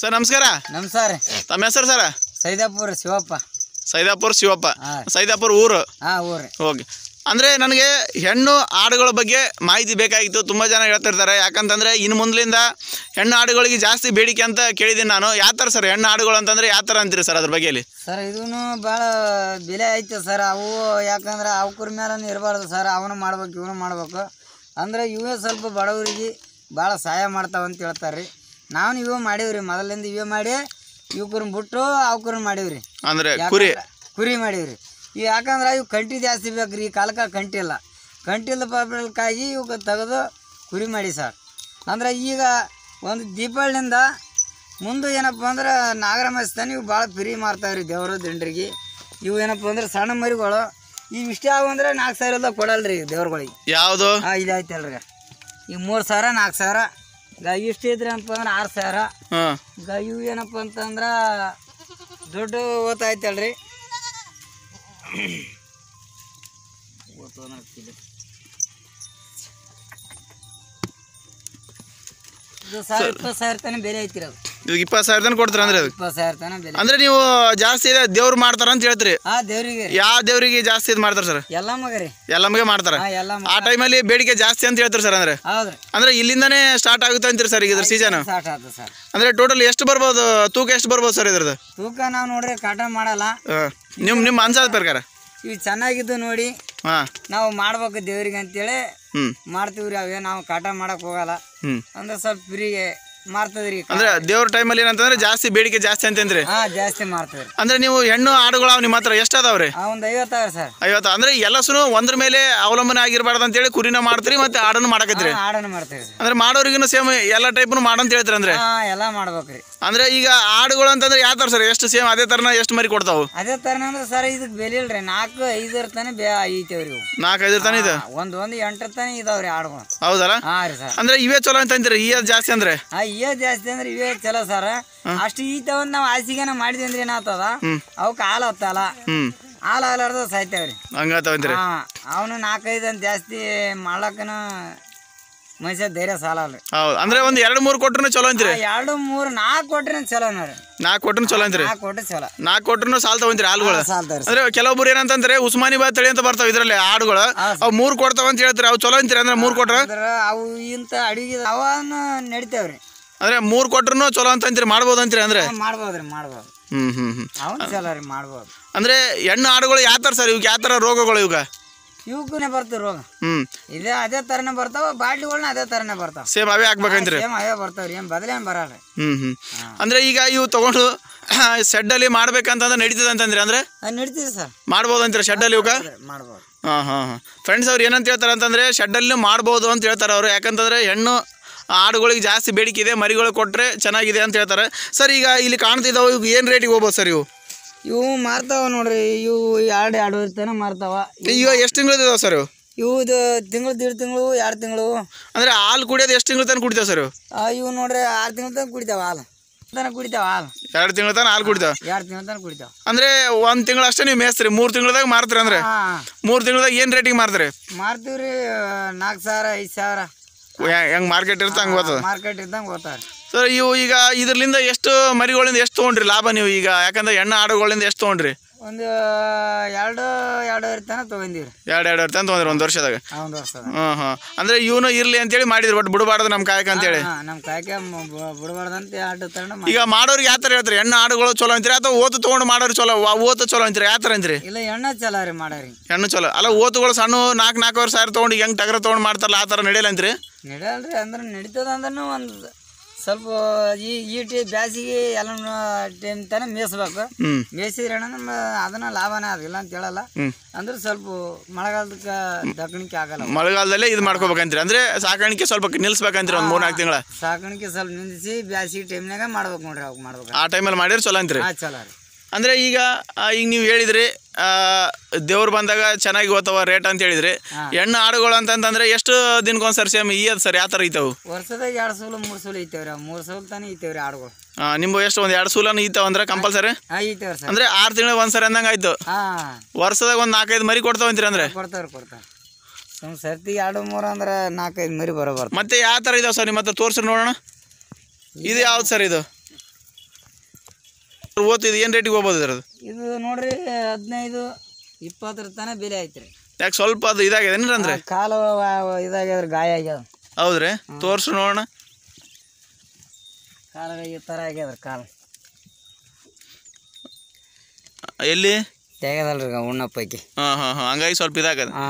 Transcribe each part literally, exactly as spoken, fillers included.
Sir ನಮಸ್ಕಾರ. ನಮಸ್ಕಾರ. ತಮ್ಮ ಹೆಸರು ಸರ್? ಸೈದಾಪುರ ಶಿವಪ್ಪ. ಸೈದಾಪುರ ಶಿವಪ್ಪ. ಸೈದಾಪುರ ಊರು? ಹಾ ಊರು. ಓಕೆ. ಅಂದರೆ ನನಗೆ ಹೆಣ್ಣು ಆಡುಗಳ ಬಗ್ಗೆ ಮಾಹಿತಿ ಬೇಕಾಗಿತ್ತು. ತುಂಬ ಜನ ಹೇಳ್ತಿರ್ತಾರೆ ಯಾಕಂತಂದರೆ ಇನ್ನು ಮುಂದಲಿಂದ ಹೆಣ್ಣು ಆಡುಗಳಿಗೆ ಜಾಸ್ತಿ ಬೇಡಿಕೆ ಅಂತ ಕೇಳಿದ್ದೀನಿ ನಾನು. ಯಾವ ಥರ ಸರ್ ಹೆಣ್ಣು ಆಡುಗಳು ಅಂತಂದರೆ ಯಾವ ಥರ ಅಂತೀರಿ ಸರ್ ಅದ್ರ ಬಗ್ಗೆ? ಸರ್ ಇದೂ ಭಾಳ ಬೆಲೆ ಐತೆ ಸರ್. ಅವು ಯಾಕಂದ್ರೆ ಅವಕ್ರ ಮೇಲೆ ಇರಬಾರ್ದು ಸರ್. ಅವನು ಮಾಡ್ಬೇಕು ಇವನು ಮಾಡ್ಬೇಕು ಅಂದರೆ ಇವೇ ಸ್ವಲ್ಪ ಬಡವರಿಗೆ ಭಾಳ ಸಹಾಯ ಮಾಡ್ತಾವಂತ ಹೇಳ್ತಾರೆ ರೀ. ನಾವು ಇವೇ ಮಾಡೀವ್ರಿ ಮೊದಲಿಂದ. ಇವೇ ಮಾಡಿ ಇವ್ಕರನ್ನ ಬಿಟ್ಟು ಅವಕ್ರನ್ನ ಮಾಡೀವ್ರಿ. ಅಂದರೆ ಕುರಿ ಕುರಿ ಮಾಡೀವ್ರಿ. ಈ ಯಾಕಂದ್ರೆ ಇವು ಕಂಟಿ ಜಾಸ್ತಿ ಬೇಕ್ರಿ. ಈ ಕಾಲಕ್ಕೆ ಕಂಟಿಲ್ಲ ಕಂಟಿಲ್ಲ ಪಾಪಕ್ಕಾಗಿ ಇವಾಗ ತೆಗೆದು ಕುರಿ ಮಾಡಿ ಸರ್. ಅಂದರೆ ಈಗ ಒಂದು ದೀಪಾವಳಿಯಿಂದ ಮುಂದೆ ಏನಪ್ಪ ಅಂದ್ರೆ ನಾಗರಮಸ್ತಾನೆ ಇವು ಭಾಳ ಫ್ರೀ ಮಾರ್ತಾವ್ರಿ ದೇವರು ದಿಂಡ್ರಿಗೆ. ಇವು ಏನಪ್ಪ ಅಂದ್ರೆ ಸಣ್ಣ ಮರಿಗಳು ಇವು ಇಷ್ಟ ಆವಂದ್ರೆ ನಾಲ್ಕು ಸಾವಿರದಾಗ ಕೊಡಲ್ಲ ರೀ ದೇವ್ರುಗಳಿಗೆ. ಯಾವುದು ಹಾಂ ಇದಾಯ್ತಲ್ರಿ ಈಗ ಮೂರು ಸಾವಿರ ನಾಲ್ಕು ಸಾವಿರ ಈಗ ಇಷ್ಟು ಇದ್ರೆ ಏನಪ್ಪ ಅಂದ್ರೆ ಆರು ಸಾವಿರ ಈಗ ಇವು ಏನಪ್ಪ ಅಂತಂದ್ರೆ ದೊಡ್ಡ ಓತಾಯ್ತಲ್ರಿ. ಅಂದ್ರೆ ನೀವು ಜಾಸ್ತಿ ದೇವ್ರು ಮಾಡ್ತಾರ ಅಂತ ಹೇಳ್ತೀರಿ. ಯಾವ ದೇವ್ರಿಗೆ ಜಾಸ್ತಿ ಮಾಡ್ತಾರ ಸರ್? ಎಲ್ಲಮ್ಮಗೆ ಮಾಡ್ತಾರ. ಆ ಟೈಮ್ ಅಲ್ಲಿ ಬೇಡಿಕೆ ಜಾಸ್ತಿ ಅಂತ ಹೇಳ್ತೀರಿ ಸರ್. ಅಂದ್ರೆ ಅಂದ್ರೆ ಇಲ್ಲಿಂದಾನೇ ಸ್ಟಾರ್ಟ್ ಆಗುತ್ತೆ ಅಂತೀರಿ ಸರ್ ಈಗ ಸೀಸನ್? ಅಂದ್ರೆ ಟೋಟಲ್ ಎಷ್ಟು ಬರ್ಬೋದು, ತೂಕ ಎಷ್ಟು ಬರ್ಬೋದು ಸರ್ ಇದ್ರದ್ದು? ತೂಕ ನಾವು ನೋಡ್ರಿ ಕಾಟನ್ ಮಾಡಲ್ಲ. ನಿಮ್ ನಿಮ್ ಅನ್ಸಾದ ಪ್ರಕಾರ ಇವು ಚೆನ್ನಾಗಿದ್ದು ನೋಡಿ ನಾವು ಮಾಡ್ಬೇಕು ದೇವ್ರಿಗೆ ಅಂತೇಳಿ ಮಾಡ್ತೀವ್ರಿ. ಅವೇ ನಾವು ಕಾಟ ಮಾಡಕ್ ಹೋಗಲ್ಲ. ಅಂದ್ರೆ ಸ್ವಲ್ಪ ಫ್ರೀಗೆ ಮಾರ್ತದ್ರಿ. ಅಂದ್ರೆ ದೇವ್ರ ಟೈಮಲ್ಲಿ ಏನಂತಂದ್ರೆ ಜಾಸ್ತಿ ಬೇಡಿಕೆ ಜಾಸ್ತಿ ಅಂತಂದ್ರಿ. ಹಾ ಜಾಸ್ತಿ ಮಾಡ್ತೀವಿ. ಅಂದ್ರೆ ನೀವು ಹೆಣ್ಣು ಆಡುಗಳು ನಿಮ್ಮ ಹತ್ರ ಎಷ್ಟು ಅದಾವ್ರಿ? ಒಂದು ಐವತ್ತಾರ ಸರ್. ಐವತ್ತ ಅಂದ್ರೆ ಎಲ್ಲಸೂ ಒಂದ್ರ ಮೇಲೆ ಅವಲಂಬನೆ ಆಗಿರ್ಬಾರ್ದು ಅಂತೇಳಿ ಕುರಿನ ಮಾಡ್ತೀರಿ ಮತ್ತೆ ಆಡನ್ನು ಮಾಡಕತ್ತೀರಿ? ಆಡನ್ನು ಮಾಡ್ತೀವಿ. ಅಂದ್ರೆ ಮಾಡೋರಿಗೂ ಸೇಮ್ ಎಲ್ಲ ಟೈಪ್ನು ಮಾಡಂತ ಹೇಳ್ತೀರಿ? ಅಂದ್ರೆ ಎಲ್ಲ ಮಾಡ್ಬೇಕ್ರಿ. ಅಂದ್ರೆ ಈಗ ಆಡುಗಳು ಅಂತಂದ್ರೆ ಯಾವ ತರ ಸರ್? ಎಷ್ಟು ಸೇಮ್ ಅದೇ ತರನ ಎಷ್ಟು ಮರಿ ಕೊಡ್ತಾವು? ಅದೇ ತರನ ಅಂದ್ರೆ ಸರ್ ಇದಕ್ಕೆ ಬೆಲೆ ಇಲ್ರಿ. ನಾಲ್ಕು ಐದರ ತಾನೆ ಐತೇವ್ರಿ. ನಾಲ್ಕು ಐದರ ತಾನೆ ಇದೆ. ಒಂದ್ ಒಂದ್ ಎಂಟರ ತಾನೆ ಇದಾವ್ರಿ ಆಡುಗಳು. ಹೌದಲ್ಲ? ಹಾ ರೀ ಸರ್. ಅಂದ್ರೆ ಇವೇ ಚಲೋ ಅಂತಂತೀರಿ ಈ ಜಾಸ್ತಿ ಅಂದ್ರೆ? ಇವೇ ಜಾಸ್ತಿ ಅಂದ್ರೆ ಇವೇ ಚಲೋ ಸರ್. ಅಷ್ಟು ಈತವ್ ನಾವ್ ಹಾಸಿಗೆನ ಮಾಡಿದ್ವಿ ಅಂದ್ರೆ ಏನಾಗ್ತದ ಅವಕ್ ಹಾಲು ಹತ್ತಲ್ಲ. ಹಾಲು ಹಾಲಾರ್ದ ಸಾಯ್ತಾವ್ರಿ. ಹಂಗಂತ್ರಿ. ಅವನು ನಾಲ್ಕೈದು ಅಂತ ಜಾಸ್ತಿ ಮಾಡ್ಲಕ್ಕನ ಮನುಷ್ಯ ಧೈರ್ಯ ಸಾಲಲ್ರಿ. ಹೌದು. ಅಂದ್ರೆ ಒಂದ್ ಎರಡು ಮೂರು ಕೊಟ್ರು ಚಲೋ ಅಂತೀರಿ? ಎರಡು ಮೂರು ನಾಲ್ಕು ಕೊಟ್ರೆ ಚಲೋ ನೋಡ್ರಿ. ನಾಲ್ಕು ಕೊಟ್ರು ಚಲೋ ಅಂತೀರಿ? ನಾಲ್ಕು ಕೊಟ್ರೆ ಚಲೋ. ನಾಲ್ಕು ಕೊಟ್ರು ಸಾಲ ತಗೊಂತೀರಿ ಹಾಲುಗಳು? ಅಂದ್ರೆ ಕೆಲವೊಬ್ರು ಏನಂತಂದ್ರೆ ಉಸ್ಮಾನಿಬಾದ್ ತಳಿ ಅಂತ ಬರ್ತಾವ ಇದ್ರಲ್ಲಿ ಆಡುಗಳು, ಅವ್ ಮೂರ್ ಕೊಡ್ತಾವ ಅಂತ ಹೇಳ್ತಾರೆ. ಅವ್ ಚಲೋ ಅಂತೀರಿ ಅಂದ್ರೆ ಮೂರ್ ಕೊಟ್ರ? ಅವು ಇಂತ ಅಡಿಗೆ ಅವನ್ನ ನಡಿತಾವ್ರಿ. ಅಂದ್ರೆ ಮೂರ್ ಕೊಟ್ರು ಚಲೋ ಅಂತ ಅಂತೀರಿ? ಮಾಡ್ಬೋದು ಅಂತೀರಿ? ಅಂದ್ರೆ ಮಾಡ್ಬೋದ್ರಿ ಮಾಡ್ಬೋದು. ಹ್ಮ್ ಹ್ಮ್ ಹ್ಮ್ ಅವ್ನು ಚಲೋ ರೀ ಮಾಡ್ಬೋದು. ಅಂದ್ರೆ ಹೆಣ್ಣು ಆಡುಗಳು ಯಾವ ತರ ಸರ್? ಇವಾಗ ಯಾವ ತರ ರೋಗಗಳು ಇವಾಗ ಇವಕ್ಕೂ ಬರ್ತಾವ ರೋಗ? ಹ್ಮ್ ಇದೇ ಅದೇ ತರನೇ ಬರ್ತಾವ. ಬಾಟ್ಲಿಗಳನ್ನ ಅದೇ ತರನೇ ಬರ್ತಾವ. ಸೇಮ್ ಅವೇ ಆಗ್ಬೇಕಂತ್ರಿ? ಸೇಮ್ ಅವೇ ಬರ್ತಾವ್ರಿ. ಏನ್ ಬದಲೇ ಏನ್ ಬರಲ್ಲ. ಹ್ಮ್ ಹ್ಮ್ ಅಂದ್ರೆ ಈಗ ಇವು ತಗೊಂಡು ಶೆಡ್ ಅಲ್ಲಿ ಮಾಡ್ಬೇಕಂತಂದ್ರೆ ನಡೀತದೆ ಅಂತಂದ್ರಿ? ಅಂದ್ರೆ ನಡೀತೀವಿ ಸರ್. ಮಾಡ್ಬೋದು ಅಂತೀರಿ ಶೆಡ್ ಅಲ್ಲಿ ಇವಾಗ? ಮಾಡ್ಬೋದು. ಹಾ ಹಾ ಹಾ ಫ್ರೆಂಡ್ಸ್ ಅವ್ರು ಏನಂತ ಹೇಳ್ತಾರೆ ಅಂತಂದ್ರೆ ಶೆಡ್ ಅಲ್ಲಿ ಮಾಡ್ಬೋದು ಅಂತ ಹೇಳ್ತಾರೆ ಅವ್ರು. ಯಾಕಂತಂದ್ರೆ ಹೆಣ್ಣು ಆಡುಗಳಿಗೆ ಜಾಸ್ತಿ ಬೇಡಿಕೆ ಇದೆ. ಮರಿಗಳು ಕೊಟ್ರೆ ಚೆನ್ನಾಗಿದೆ ಅಂತ ಹೇಳ್ತಾರೆ ಸರ್. ಈಗ ಇಲ್ಲಿ ಕಾಣ್ತಿದ್ದಾವೆ ಇವು ಏನ್ ರೇಟಿಗೆ ಹೋಗ್ಬೋದು ಸರ್ ಇವು? ಇವು ಮಾರ್ತಾವ ನೋಡ್ರಿ. ಇವು ಎರಡು ಎರಡೂವರೆ ತನ ಮಾರ್ತಾವ. ಇವಾಗ ಎಷ್ಟು ತಿಂಗಳದ ಇದಾವ ಸರ್ ಇವು? ಇವ್ದು ತಿಂಗಳು ದೀಡ್ ತಿಂಗಳು ಎರಡು ತಿಂಗಳು. ಅಂದ್ರೆ ಹಾಲು ಕುಡಿಯೋದು ಎಷ್ಟು ತಿಂಗಳ ತನಕ ಕುಡಿತಾವ ಸರ್ ಇವು? ಇವು ನೋಡ್ರಿ ಆರು ತಿಂಗಳ ತನಕ ಕುಡಿತಾವ ಹಾಲು. ಕುಡಿತಾವ ಹಾಲು ಎರಡು ತಿಂಗಳ ತನಕ ಹಾಲು ಕುಡಿತಾವ. ಎರಡು ತಿಂಗಳ ತನಕ ಕುಡಿತಾವ. ಅಂದ್ರೆ ಒಂದ್ ತಿಂಗಳ ಅಷ್ಟೇ ನೀವು ಮೇಯಿಸ್ತೀರಿ? ಮೂರ್ ತಿಂಗಳದಾಗ ಮಾರ್ತೀರಿ? ಅಂದ್ರೆ ಮೂರ್ ತಿಂಗಳದಾಗ ಏನ್ ರೇಟಿಗೆ ಮಾರ್ತೀರಿ? ಮಾರ್ತೀವ್ರಿ ನಾಲ್ಕು ಸಾವಿರ ಐದು ಸಾವಿರ ಹೆಂಗ್ ಮಾರ್ಕೆಟ್ ಇರುತ್ತೆ ಹಂಗ ಹೋಗ್ತದ. ಮಾರ್ಕೆಟ್ ಇದ್ದಂಗ ಹೋಗ್ತಾರೆ ಸರ್ ಇವು. ಈಗ ಇದರ್ಲಿಂದ ಎಷ್ಟು ಮರಿಗಳಿಂದ ಎಷ್ಟು ತೊಗೊಂಡ್ರಿ ಲಾಭ ನೀವು ಈಗ? ಯಾಕಂದ್ರೆ ಎಣ್ಣೆ ಆಡುಗಳಿಂದ ಎಷ್ಟು ತೊಗೊಂಡ್ರಿ? ಒಂದು ಎರಡು ಎರಡೂವರೆ ತನ ತೊಗೊಂಡಿವ್ರಿ. ಎರಡು ಎರಡೂವರೆ ತನ ತೊಗೊಂಡ್ರಿ ಒಂದು ವರ್ಷದಾಗ? ಒಂದು ವರ್ಷದಾಗ. ಹ್ಮ್ ಹ್ಮ್ ಅಂದ್ರೆ ಇವನು ಇರ್ಲಿ ಅಂತೇಳಿ ಮಾಡಿದ್ರಿ ಬಟ್ ಬಿಡಬಾರ್ದು ನಮ್ ಕಾಯಕ ಅಂತೇಳಿ? ನಮ್ ಕಾಯಕ ಬಿಡಬಾರ್ದಂತ ಆಟ ತಗೊಂಡು. ಈಗ ಮಾಡೋರ್ಗೆ ಯಾವ ತರ ಹೇಳ್ತಾರೆ? ಎಣ್ಣೆ ಆಡುಗಳು ಚಲೋ ಅಂತೀರಿ ಅಥವಾ ಓತು ತಗೊಂಡು ಮಾಡೋರು ಚಲೋ ಓತು ಚಲೋ ಅಂತೀರಿ? ಯಾವ ತರ ಅಂತೀರಿ? ಇಲ್ಲ ಎಣ್ಣೆ ಚಲೋ ರೀ ಮಾಡೋರಿ. ಎಣ್ಣೆ ಚಲೋ ಅಲ್ಲ? ಓತುಗಳು ಸಣ್ಣ ನಾಲ್ಕು ನಾಲ್ಕೂವರೆ ಸಾವಿರ ತೊಗೊಂಡು ಹೆಂಗ್ ಟಗರ ತೊಗೊಂಡು ಮಾಡ್ತಾರಲ್ಲ ಆ ತರ ನಡೆಯಲ್ಲ ಅಂತೀರಿ? ನಡೆಯಲ್ರಿ. ಅಂದ್ರೆ ನಡೀತದ ಅಂದ್ರೂ ಒಂದು ಸ್ವಲ್ಪ ಈ ಈ ಟೀ ಬ್ಯಾಸಿಗೆ ಎಲ್ಲ ಟೈಮ್ ತಾನೇ ಮೇಯಿಸ್ಬೇಕು. ಮೇಯಿಸಿದ್ರೆ ಏನಂದ್ರೆ ಅದನ್ನ ಲಾಭನೇ ಆಗಿಲ್ಲ ಅಂತ ಹೇಳಲ್ಲ. ಅಂದ್ರೆ ಸ್ವಲ್ಪ ಮಳೆಗಾಲಕ್ಕೆ ದಕ್ಕಣಿಕೆ ಆಗಲ್ಲ. ಮಳೆಗಾಲದಲ್ಲೇ ಇದು ಮಾಡ್ಕೋಬೇಕಂತೀರಿ? ಅಂದ್ರೆ ಸಾಕಾಣಿಕೆ ಸ್ವಲ್ಪ ನಿಲ್ಸ್ಬೇಕಂತೀರಿ ಒಂದು ಮೂರ್ನಾಲ್ಕು ತಿಂಗಳ ಸಾಕಾಣಿಕೆ ಸ್ವಲ್ಪ ನಿಲ್ಲಿಸಿ ಬ್ಯಾಸಿಗೆ ಟೈಮ್ನಾಗ ಮಾಡ್ಬೇಕು ನೋಡ್ರಿ. ಅವಾಗ ಮಾಡ್ಬೇಕು. ಆ ಟೈಮಲ್ಲಿ ಮಾಡಿದ್ರೆ ಚಲೋ ಅಂತೀರಿ? ಹಾಂ ಚಲೋ ರೀ. ಅಂದರೆ ಈಗ ಈಗ ನೀವು ಹೇಳಿದ್ರಿ ದೇವ್ರು ಬಂದಾಗ ಚೆನ್ನಾಗಿ ಓದ್ತಾವ ರೇಟ್ ಅಂತ ಹೇಳಿದ್ರಿ. ಹೆಣ್ಣು ಆಡುಗಳು ಅಂತಂದ್ರೆ ಎಷ್ಟು ದಿನಕ್ಕೊಂದು ಸರ್ ಸೇಮ್ ಈ ಸರ್ ಯಾವ ಥರ ಐತವು? ವರ್ಷದಾಗ ಎರಡು ಸೂಲ ಮೂರು ಸೂಲ ಐತೇವ್ರಿ. ಮೂರು ಸೂಲ ತಾನೇ ಐತೇವ್ರಿ ಆಡುಗಳು. ನಿಮ್ಗೆ ಎಷ್ಟು ಒಂದು ಎರಡು ಸೂಲನ ಐತಾವ ಅಂದ್ರೆ ಕಂಪಲ್ಸರಿ? ಅಂದ್ರೆ ಆರು ತಿಂಗಳ ಒಂದ್ಸರಿ ಅಂದಂಗೆ ಆಯ್ತು. ವರ್ಷದಾಗ ಒಂದು ನಾಲ್ಕೈದು ಮರಿ ಕೊಡ್ತಾವಂತೀರಿ? ಅಂದ್ರೆ ಕೊಡ್ತಾವ್ರಿ ಕೊಡ್ತಾರ. ನಮ್ಮ ಸರ್ತಿ ಎರಡು ಮೂರು ಅಂದ್ರೆ ನಾಲ್ಕೈದು ಮರಿ ಬರೋಬಾರ್ದು. ಮತ್ತೆ ಯಾವ ಥರ ಇದಾವೆ ಸರ್ ನಿಮ್ಮ ಹತ್ರ ತೋರಿಸ್ರಿ ನೋಡೋಣ. ಇದು ಯಾವ್ದು ಸರ್ ಇದು? ಓತಿದ ಏನು ರೇಟಿಗೆ ಹೋಗಬಹುದು ಇರದು ಇದು ನೋಡ್ರಿ ಹದಿನೈದು ಇಪ್ಪತ್ತು ರ ತನ ಬೆಲೆ ಐತ್ರಿ ಯಾಕೆ ಸ್ವಲ್ಪ ಅದು ಇದಾಗಿದೆ ಏನ್ರಿ ಅಂದ್ರೆ ಕಾಲು ಇದಾಗಿದ್ರೆ ಗಾಯ ಆಗ್ಯಾದ ಹೌದ್ರಿ ತೋರ್ಸು ನೋಡೋಣ ಕಾಲ ಈ ತರ ಆಗ್ಯಾದ ಕಾಲ ಎಲ್ಲಿ ತೆಗೆದಲ್ರಿ ಉಣ್ಣಪ್ಪಕ್ಕೆ ಹಾ ಹಾ ಹಾ ಹಂಗಾಗಿ ಸ್ವಲ್ಪ ಇದಾಗಿದೆ ಹಾ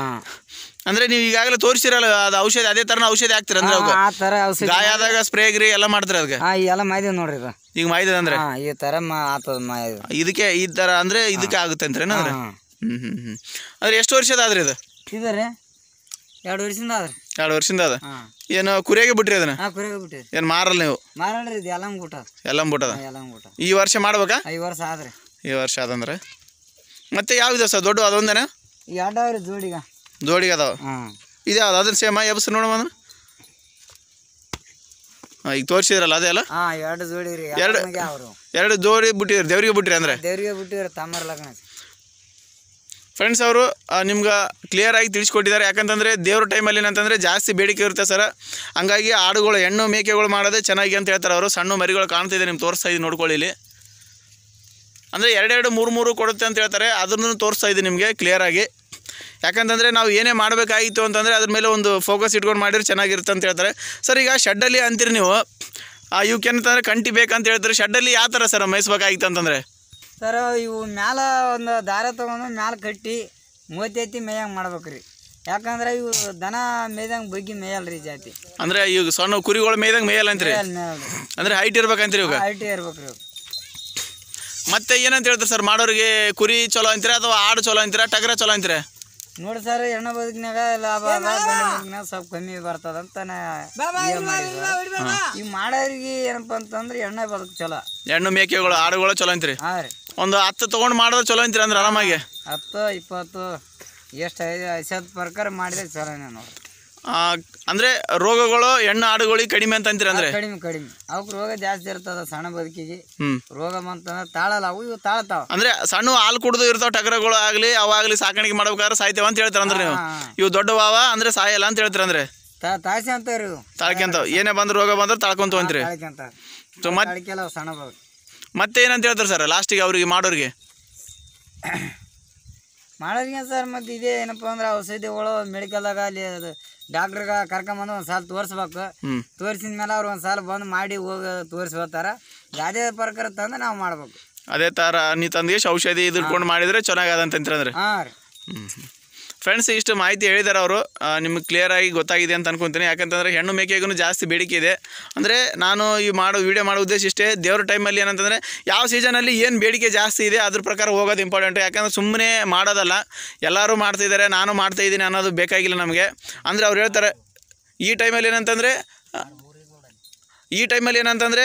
ಅಂದ್ರೆ ನೀವು ಈಗಾಗಲೇ ತೋರಿಸಿರಲ್ಲ ಅದು ಔಷಧಿ ಅದೇ ತರನ ಔಷಧಿ ಹಾಕ್ತಿರ ಅಂದ್ರೆ ಅವಾಗ ಆ ತರ ಔಷಧಿ ಗಾಯದಾಗ ಸ್ಪ್ರೇ ಗ್ರಿ ಎಲ್ಲ ಮಾಡ್ತಿರ ಅದಕ್ಕೆ ಹಾ ಎಲ್ಲ ಮಾಯಿದೆ ನೋಡ್ರಿ ಇದು ಈಗ ಮಾಯಿದೆ ಅಂದ್ರೆ ಹಾ ಈ ತರ ಆತದ ಮಾಯಿದೆ ಇದಕ್ಕೆ ಈ ತರ ಅಂದ್ರೆ ಇದಕ್ಕೆ ಆಗುತ್ತೆ ಅಂತರೇನ ಅಂದ್ರೆ ಹ್ಮ್ ಹ್ಮ್ ಹ್ಮ್ ಅಂದ್ರೆ ಎಷ್ಟು ವರ್ಷದ ಆದ್ರೆ ಇದು ಇದರೆ ಎರಡು ವರ್ಷದಿಂದ ಆದ್ರೆ ಎರಡು ವರ್ಷದಿಂದ ಆದ ಏನು ಕುರಿಯಾಗೆ ಬಿಟ್ರಿ ಅದನ್ನ ಹಾ ಕುರಿಯಾಗೆ ಬಿಟ್ರಿ ಏನು ಮಾರಲ್ಲ ನೀವು ಮಾರಲ್ಲ ಇದು ಎಲ್ಲಂ ಗುಟ ಎಲ್ಲಂ ಗುಟದ ಎಲ್ಲಂ ಗುಟ ಈ ವರ್ಷ ಮಾಡಬೇಕಾ ಈ ವರ್ಷ ಆದ್ರೆ ಈ ವರ್ಷ ಆದಂದ್ರೆ ಮತ್ತೆ ಯಾವ ಇದೆ ಸರ್ ದೊಡ್ಡ ಅದೊಂದೇನಾ ಎರಡಾವರೆ ಜೋಡಿಗ ಜೋಡಿಗೆ ಅದಾವ ಇದು ಯಾವ್ದು ಅದನ್ನ ಸೇಮ ಎಬ್ಸ ನೋಡಮ್ಮ ಅಂದ್ರೆ ಹಾಂ ಈಗ ತೋರಿಸಿದ್ರಲ್ಲ ಅದೇ ಅಲ್ಲ ಹಾಂ ಎರಡು ಜೋಡಿ ರೀ ಎರಡು ಎರಡು ಜೋಡಿ ಬಿಟ್ಟಿರಿ ದೇವ್ರಿಗೆ ಬಿಟ್ಟಿರಿ ಅಂದರೆ ದೇವ್ರಿಗೆ ಬಿಟ್ಟಿರಿ ತಮ್ಮರ ಲಗ್ನ ಫ್ರೆಂಡ್ಸ್ ಅವರು ನಿಮ್ಗೆ ಕ್ಲಿಯರಾಗಿ ತಿಳಿಸ್ಕೊಟ್ಟಿದ್ದಾರೆ ಯಾಕಂತಂದರೆ ದೇವ್ರ ಟೈಮಲ್ಲಿ ಏನಂತಂದರೆ ಜಾಸ್ತಿ ಬೇಡಿಕೆ ಇರುತ್ತೆ ಸರ್ ಹಂಗಾಗಿ ಆಡುಗಳು ಹೆಣ್ಣು ಮೇಕೆಗಳು ಮಾಡೋದೇ ಚೆನ್ನಾಗಿ ಅಂತ ಹೇಳ್ತಾರೆ ಅವರು ಸಣ್ಣ ಮರಿಗಳು ಕಾಣ್ತಿದೆ ನಿಮ್ಗೆ ತೋರಿಸ್ತಾ ಇದ್ದೀನಿ ನೋಡ್ಕೊಳ್ಳಿ ಇಲ್ಲಿ ಅಂದರೆ ಎರಡೆರಡು ಮೂರು ಮೂರು ಕೊಡುತ್ತೆ ಅಂತ ಹೇಳ್ತಾರೆ ಅದನ್ನು ತೋರಿಸ್ತಾ ಇದ್ದೀನಿ ನಿಮಗೆ ಕ್ಲಿಯರಾಗಿ ಯಾಕಂತಂದರೆ ನಾವು ಏನೇ ಮಾಡಬೇಕಾಗಿತ್ತು ಅಂತಂದರೆ ಅದ್ರ ಮೇಲೆ ಒಂದು ಫೋಕಸ್ ಇಟ್ಕೊಂಡು ಮಾಡಿದ್ರೆ ಚೆನ್ನಾಗಿರುತ್ತೆ ಅಂತ ಹೇಳ್ತಾರೆ ಸರ್ ಈಗ ಶೆಡ್ಡಲ್ಲಿ ಅಂತೀರಿ ನೀವು ಇವಕ್ಕೆ ಏನಂತಂದರೆ ಕಂಟಿ ಬೇಕಂತ ಹೇಳ್ತಾರೆ ಶೆಡ್ಡಲ್ಲಿ ಯಾವ ಥರ ಸರ್ ಮೇಯಿಸ್ಬೇಕಾಗಿತ್ತು ಅಂತಂದರೆ ಸರ್ ಇವು ಮ್ಯಾಲೆ ಒಂದು ದಾರ ತೊಗೊಂಡು ಮ್ಯಾಲೆ ಕಟ್ಟಿ ಮೂವತ್ತು ಐತಿ ಮೇಯಂಗೆ ಮಾಡ್ಬೇಕು ರೀ ಯಾಕಂದ್ರೆ ಇವು ದನ ಮೇಯ್ದಂಗೆ ಬಗ್ಗಿ ಮೇಯಲ್ಲ ರೀ ಜಾತಿ ಅಂದರೆ ಈಗ ಸಣ್ಣ ಕುರಿಗಳು ಮೇಯ್ದಂಗೆ ಮೇಯಲ್ಲ ಅಂತೀರಿ ಅಂದರೆ ಹೈಟ್ ಇರ್ಬೇಕಂತೀರಿ ಇವಾಗ ಹೈಟ್ ಇರ್ಬೇಕು ರೀ ಮತ್ತೆ ಏನಂತ ಹೇಳ್ತಾರೆ ಸರ್ ಮಾಡೋರಿಗೆ ಕುರಿ ಚಲೋ ಅಂತೀರಾ ಅಥವಾ ಆಡು ಚಲೋ ಅಂತೀರಾ ಟಗರ ಚಲೋ ಅಂತೀರಾ ನೋಡಿ ಸರ್ ಹೆಣ್ಣ ಬದುಕಿನಾಗ ಲಾಭ ಸ್ವಲ್ಪ ಕಮ್ಮಿ ಬರ್ತದಂತ ಈ ಮಾಡೋರಿಗೆ ಏನಪ್ಪ ಅಂತಂದ್ರೆ ಎಣ್ಣ ಬದುಕು ಚಲೋ ಹೆಣ್ಣು ಮೇಕೆಗಳು ಆಡುಗಳು ಚಲೋ ಅಂತೀರಿ ಹಾಂ ರೀ ಒಂದು ಹತ್ತು ತೊಗೊಂಡು ಮಾಡೋದು ಚಲೋ ಅಂತೀರಿ ಅಂದ್ರೆ ಆರಾಮಾಗಿ ಹತ್ತು ಇಪ್ಪತ್ತು ಎಷ್ಟು ಐದು ಪ್ರಕಾರ ಮಾಡಿದ್ರೆ ಚಲೋ ನೋಡಿ ಅಂದರೆ ರೋಗಗಳು ಹೆಣ್ಣು ಆಡುಗಳಿಗೆ ಕಡಿಮೆ ಅಂತ ಅಂತೀರ ಅಂದರೆ ಕಡಿಮೆ ಕಡಿಮೆ ಅವಕ್ಕೆ ರೋಗ ಜಾಸ್ತಿ ಇರ್ತದ ಸಣ್ಣ ಬದುಕಿಗೆ ರೋಗ ಅಂತಂದ್ರೆ ತಾಳಲ್ಲ ಅವು ಇವು ತಾಳ್ತಾವ ಅಂದರೆ ಸಣ್ಣ ಹಾಲು ಕುಡ್ದು ಇರ್ತಾವ ಟಗರಗಳು ಆಗಲಿ ಅವಾಗಲಿ ಸಾಕಾಣಿಕೆ ಮಾಡ್ಬೇಕಾದ್ರೆ ಸಾಯ್ತೇವೆ ಅಂತ ಹೇಳ್ತಾರೆ ಅಂದ್ರೆ ನೀವು ಇವು ದೊಡ್ಡ ವಾವ ಅಂದರೆ ಸಾಯಲ್ಲ ಅಂತ ಹೇಳ್ತಾರೆ ಅಂದರೆ ತಾಳ್ಸಿ ಅಂತಾವ್ರಿ ಇವು ತಾಳ್ಕೊಂತಾವ ಏನೇ ಬಂದ್ರೆ ರೋಗ ಬಂದ್ರೆ ತಾಳ್ಕೊಂತ ಅಂತೀರಿ ಸಣ್ಣ ಬದುಕು ಮತ್ತೆ ಏನಂತ ಹೇಳ್ತಾರೆ ಸರ್ ಲಾಸ್ಟಿಗೆ ಅವ್ರಿಗೆ ಮಾಡೋರಿಗೆ ಮಾಡೋರಿಗೆ ಸರ್ ಮತ್ತು ಇದೇ ಏನಪ್ಪ ಅಂದ್ರೆ ಔಷಧಿಗಳು ಮೆಡಿಕಲ್ದಾಗ ಅಲ್ಲಿ ಅದು ಡಾಕ್ಟ್ರಗ ಕರ್ಕೊಂಬಂದು ಒಂದು ಸಾಲ ತೋರಿಸ್ಬೇಕು ತೋರಿಸಿದ ಮೇಲೆ ಅವ್ರು ಒಂದು ಸಾಲ ಬಂದು ಮಾಡಿ ಹೋಗಿ ತೋರಿಸ್ಬೋತಾರ ಅದೇ ಪ್ರಕಾರ ತಂದು ನಾವು ಮಾಡ್ಬೇಕು ಅದೇ ಥರ ನೀವು ತಂದು ಎಷ್ಟು ಔಷಧಿ ಇದ್ಕೊಂಡು ಮಾಡಿದರೆ ಚೆನ್ನಾಗದಂತಂದ್ರೆ ಹಾಂ ರೀ ಫ್ರೆಂಡ್ಸ್ ಇಷ್ಟು ಮಾಹಿತಿ ಹೇಳಿದ್ದಾರೆ ಅವರು ನಿಮ್ಗೆ ಕ್ಲಿಯರಾಗಿ ಗೊತ್ತಾಗಿದೆ ಅಂತ ಅನ್ಕೊತೀನಿ ಯಾಕಂತಂದರೆ ಹೆಣ್ಣು ಮೇಕೆಗೂ ಜಾಸ್ತಿ ಬೇಡಿಕೆ ಇದೆ ಅಂದರೆ ನಾನು ಈ ಮಾಡೋ ವೀಡಿಯೋ ಮಾಡೋ ಉದ್ದೇಶ ಇಷ್ಟೇ ದೇವ್ರ ಟೈಮಲ್ಲಿ ಏನಂತಂದರೆ ಯಾವ ಸೀಸನಲ್ಲಿ ಏನು ಬೇಡಿಕೆ ಜಾಸ್ತಿ ಇದೆ ಅದ್ರ ಪ್ರಕಾರ ಹೋಗೋದು ಇಂಪಾರ್ಟೆಂಟು ಯಾಕಂದರೆ ಸುಮ್ಮನೆ ಮಾಡೋದಲ್ಲ ಎಲ್ಲರೂ ಮಾಡ್ತಿದ್ದಾರೆ ನಾನು ಮಾಡ್ತಾಯಿದ್ದೀನಿ ಅನ್ನೋದು ಬೇಕಾಗಿಲ್ಲ ನಮಗೆ ಅಂದರೆ ಅವ್ರು ಹೇಳ್ತಾರೆ ಈ ಟೈಮಲ್ಲಿ ಏನಂತಂದರೆ ಈ ಟೈಮಲ್ಲಿ ಏನಂತಂದರೆ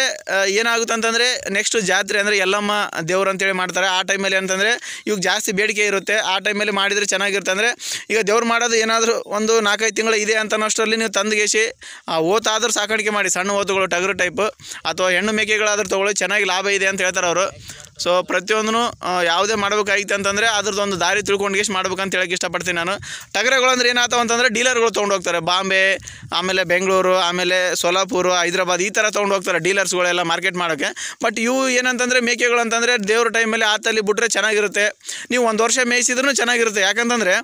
ಏನಾಗುತ್ತೆ ಅಂತಂದರೆ ನೆಕ್ಸ್ಟು ಜಾತ್ರೆ ಅಂದರೆ ಎಲ್ಲಮ್ಮ ದೇವ್ರು ಅಂತೇಳಿ ಮಾಡ್ತಾರೆ ಆ ಟೈಮಲ್ಲಿ ಅಂತಂದರೆ ಇವಾಗ ಜಾಸ್ತಿ ಬೇಡಿಕೆ ಇರುತ್ತೆ ಆ ಟೈಮಲ್ಲಿ ಮಾಡಿದರೆ ಚೆನ್ನಾಗಿರುತ್ತೆ ಅಂದರೆ ಈಗ ದೇವ್ರು ಮಾಡೋದು ಏನಾದರೂ ಒಂದು ನಾಲ್ಕೈದು ತಿಂಗಳು ಇದೆ ಅಂತನೋಷ್ಟರಲ್ಲಿ ನೀವು ತಂದುಗೇಸಿ ಆ ಓತಾದರೂ ಸಾಕಾಣಿಕೆ ಮಾಡಿ ಸಣ್ಣ ಓತುಗಳು ಟಗರು ಟೈಪು ಅಥವಾ ಹೆಣ್ಣು ಮೇಕೆಗಳಾದರೂ ತೊಗೊಳ್ಳಿ ಚೆನ್ನಾಗಿ ಲಾಭ ಇದೆ ಅಂತ ಹೇಳ್ತಾರೆ ಅವರು ಸೊ ಪ್ರತಿಯೊಂದೂ ಯಾವುದೇ ಮಾಡಬೇಕಾಗಿತ್ತು ಅಂತಂದರೆ ಅದ್ರದ್ದೊಂದು ದಾರಿ ತಿಳ್ಕೊಂಡು ಎಷ್ಟು ಮಾಡ್ಬೇಕಂತ ಹೇಳೋಕ್ಕೆ ಇಷ್ಟಪಡ್ತೀನಿ ನಾನು ಟಗರಗಳು ಅಂದರೆ ಏನಾಯ್ತು ಅಂತಂದರೆ ಡೀಲರ್ಗಳು ತೊಗೊಂಡು ಹೋಗ್ತಾರೆ ಬಾಂಬೆ ಆಮೇಲೆ ಬೆಂಗಳೂರು ಆಮೇಲೆ ಸೋಲಾಪುರ ಹೈದ್ರಾಬಾದ್ ಈ ಥರ ತೊಗೊಂಡು ಹೋಗ್ತಾರೆ ಡೀಲರ್ಸ್ಗಳೆಲ್ಲ ಮಾರ್ಕೆಟ್ ಮಾಡೋಕ್ಕೆ ಬಟ್ ಇವು ಏನಂತಂದರೆ ಮೇಕೆಗಳು ಅಂತಂದರೆ ದೇವ್ರ ಟೈಮಲ್ಲಿ ಆತಲ್ಲಿ ಬಿಟ್ಟರೆ ಚೆನ್ನಾಗಿರುತ್ತೆ ನೀವು ಒಂದು ವರ್ಷ ಮೇಯಿಸಿದ್ರೂ ಚೆನ್ನಾಗಿರುತ್ತೆ ಯಾಕಂತಂದರೆ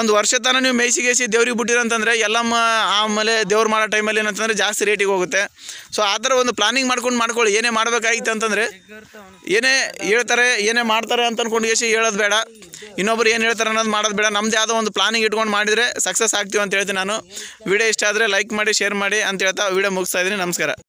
ಒಂದು ವರ್ಷ ತನಕ ನೀವು ಮೇಯಿಸಿಗೇಸಿ ದೇವ್ರಿಗೆ ಬಿಟ್ಟಿರೋ ಅಂತಂದರೆ ಎಲ್ಲಮ್ಮ ಆಮೇಲೆ ದೇವ್ರು ಮಾಡೋ ಟೈಮಲ್ಲಿ ಏನಂತಂದರೆ ಜಾಸ್ತಿ ರೇಟಿಗೆ ಹೋಗುತ್ತೆ ಸೊ ಆ ಥರ ಒಂದು ಪ್ಲಾನಿಂಗ್ ಮಾಡ್ಕೊಂಡು ಮಾಡ್ಕೊಳ್ಳಿ ಏನೇ ಮಾಡಬೇಕಾಗಿತ್ತು ಅಂತಂದರೆ ಏನೇ ಹೇಳ್ತಾರೆ ಏನೇ ಮಾಡ್ತಾರೆ ಅಂತ ಅಂದ್ಕೊಂಡು ಗೇಸಿ ಹೇಳೋದು ಬೇಡ ಇನ್ನೊಬ್ರು ಏನು ಹೇಳ್ತಾರೆ ಅನ್ನೋದು ಮಾಡೋದು ಬೇಡ ನಮ್ಮದೇ ಆದ ಒಂದು ಪ್ಲಾನಿಂಗ್ ಇಟ್ಕೊಂಡು ಮಾಡಿದರೆ ಸಕ್ಸಸ್ ಆಗ್ತೀವಿ ಅಂತ ಹೇಳ್ತೀನಿ ನಾನು ವಿಡಿಯೋ ಇಷ್ಟ ಆದರೆ ಲೈಕ್ ಮಾಡಿ ಶೇರ್ ಮಾಡಿ ಅಂತ ಹೇಳ್ತಾ ವಿಡಿಯೋ ಮುಗಿಸ್ತಾ ಇದ್ದೀನಿ ನಮಸ್ಕಾರ.